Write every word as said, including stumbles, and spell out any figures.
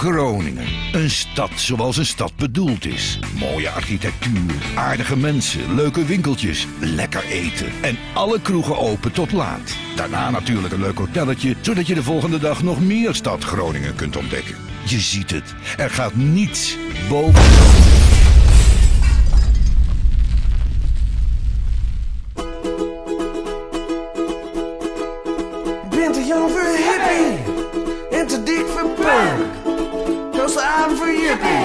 Groningen. Een stad zoals een stad bedoeld is. Mooie architectuur, aardige mensen, leuke winkeltjes, lekker eten. En alle kroegen open tot laat. Daarna natuurlijk een leuk hotelletje, zodat je de volgende dag nog meer stad Groningen kunt ontdekken. Je ziet het, er gaat niets boven. Ik ben te jong voor hippie en te dik voor punk. Dat is de avond voor jippie.